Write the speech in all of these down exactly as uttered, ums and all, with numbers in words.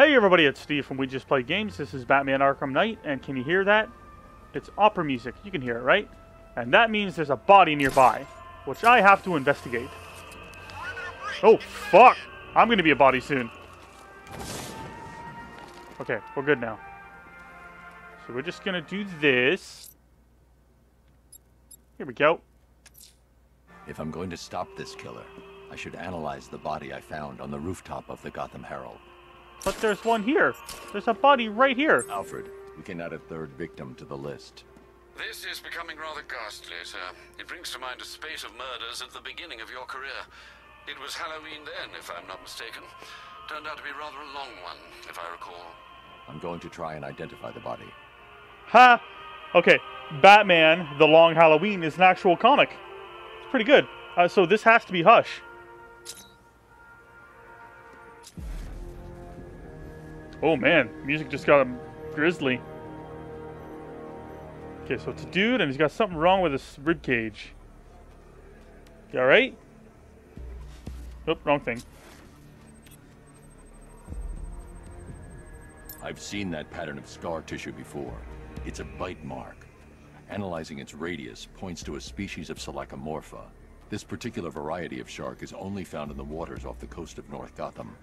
Hey everybody, it's Steve from We Just Play Games. This is Batman Arkham Knight, and can you hear that? It's opera music. You can hear it, right? And that means there's a body nearby, which I have to investigate. Oh, fuck! I'm gonna be a body soon. Okay, we're good now. So we're just gonna do this. Here we go. If I'm going to stop this killer, I should analyze the body I found on the rooftop of the Gotham Herald. But there's one here. There's a body right here. Alfred, we can add a third victim to the list. This is becoming rather ghastly, sir. It brings to mind a spate of murders at the beginning of your career. It was Halloween then, if I'm not mistaken. Turned out to be rather a long one, if I recall. I'm going to try and identify the body. Ha! Okay, Batman, The Long Halloween is an actual comic. It's pretty good. Uh, so this has to be Hush. Oh man, music just got him grisly. Okay, so it's a dude and he's got something wrong with his ribcage. You alright? Nope, wrong thing. I've seen that pattern of scar tissue before. It's a bite mark. Analyzing its radius points to a species of Selachimorpha. This particular variety of shark is only found in the waters off the coast of North Gotham.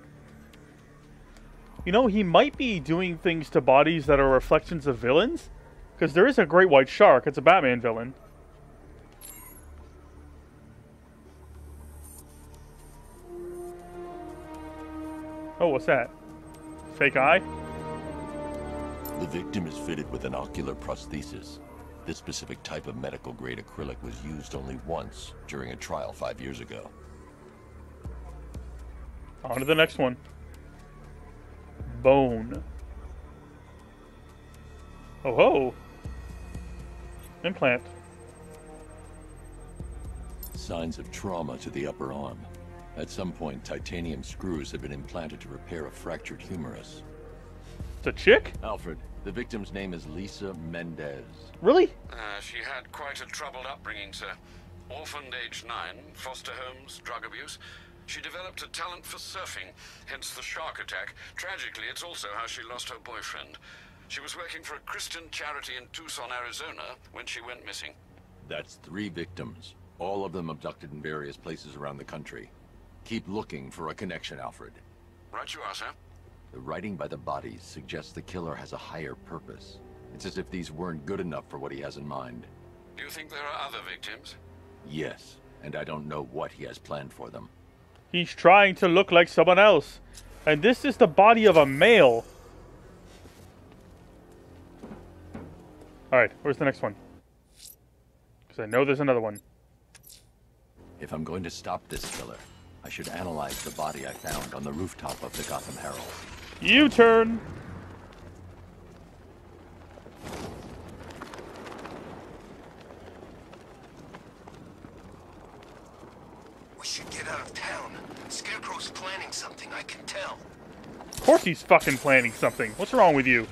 You know, he might be doing things to bodies that are reflections of villains. Because there is a Great White Shark. It's a Batman villain. Oh, what's that? Fake eye? The victim is fitted with an ocular prosthesis. This specific type of medical-grade acrylic was used only once during a trial five years ago. On to the next one. Bone. Oh ho! Implant. Signs of trauma to the upper arm. At some point, titanium screws have been implanted to repair a fractured humerus. It's a chick? Alfred, the victim's name is Lisa Mendez. Really? Uh, she had quite a troubled upbringing, sir. Orphaned age nine, foster homes, drug abuse. She developed a talent for surfing, hence the shark attack. Tragically, it's also how she lost her boyfriend. She was working for a Christian charity in Tucson, Arizona, when she went missing. That's three victims, all of them abducted in various places around the country. Keep looking for a connection, Alfred. Right you are, sir. The writing by the bodies suggests the killer has a higher purpose. It's as if these weren't good enough for what he has in mind. Do you think there are other victims? Yes, and I don't know what he has planned for them. He's trying to look like someone else. And this is the body of a male. Alright, where's the next one? Because I know there's another one. If I'm going to stop this killer, I should analyze the body I found on the rooftop of the Gotham Herald. U-turn! We should get out of town. Scarecrow's planning something, I can tell. Of course he's fucking planning something. What's wrong with you?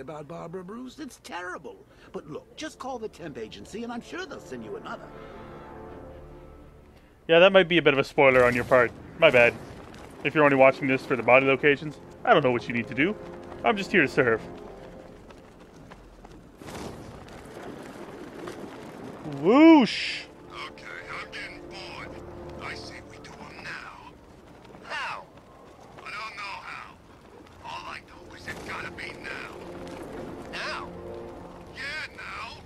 About Barbara, Bruce, it's terrible. But look, just call the temp agency and I'm sure they'll send you another. Yeah, that might be a bit of a spoiler on your part. My bad. If you're only watching this for the body locations, I don't know what you need to do. I'm just here to serve. Whoosh! Okay, I'm getting bored. I say we do them now. How? I don't know how. All I know is it's gotta be now. Now? Yeah, now.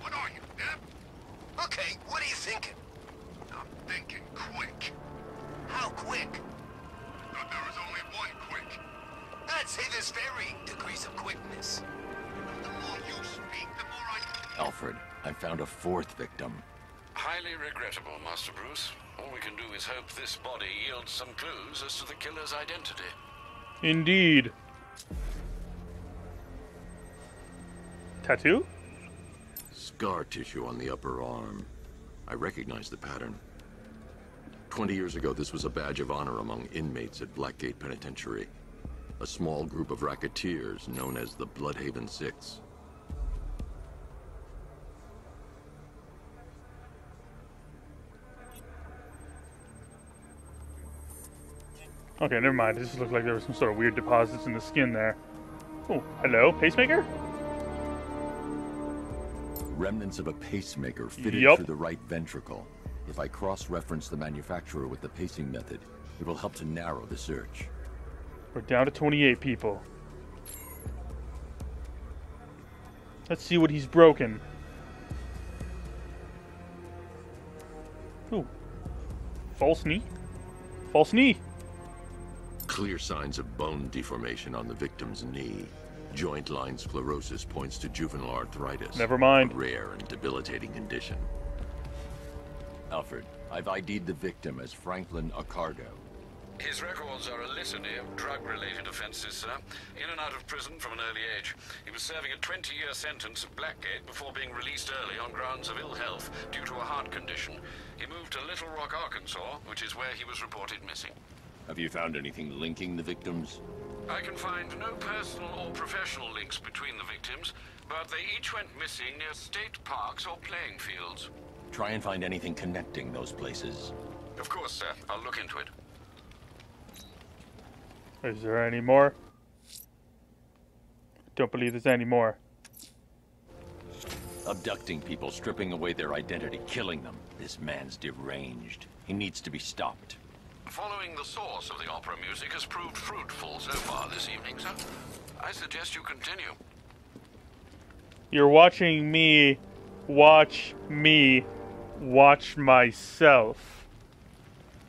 What are you, Depp? Okay, what are you thinking? I'm thinking quick. How quick? But there is only one quick. I'd say there's varying degrees of quickness. The more you speak, the more I... Alfred, I found a fourth victim. Highly regrettable, Master Bruce. All we can do is hope this body yields some clues as to the killer's identity. Indeed. Tattoo? Scar tissue on the upper arm. I recognize the pattern. Twenty years ago, this was a badge of honor among inmates at Blackgate Penitentiary, a small group of racketeers known as the Bloodhaven Six. Okay, never mind. It just looked like there was some sort of weird deposits in the skin there. Oh, hello, pacemaker? Remnants of a pacemaker fitted yep. through the right ventricle. If I cross-reference the manufacturer with the pacing method, it will help to narrow the search. We're down to twenty-eight people. Let's see what he's broken. Ooh. False knee? False knee! Clear signs of bone deformation on the victim's knee. Joint line sclerosis points to juvenile arthritis. Never mind. A rare and debilitating condition. Alfred, I've I D'd the victim as Franklin Accardo. His records are a litany of drug-related offenses, sir. In and out of prison from an early age. He was serving a twenty-year sentence at Blackgate before being released early on grounds of ill health due to a heart condition. He moved to Little Rock, Arkansas, which is where he was reported missing. Have you found anything linking the victims? I can find no personal or professional links between the victims, but they each went missing near state parks or playing fields. Try and find anything connecting those places. Of course, sir. I'll look into it. Is there any more? Don't believe there's any more. Abducting people, stripping away their identity, killing them. This man's deranged. He needs to be stopped. Following the source of the opera music has proved fruitful so far this evening, sir. I suggest you continue. You're watching me watch me watch myself.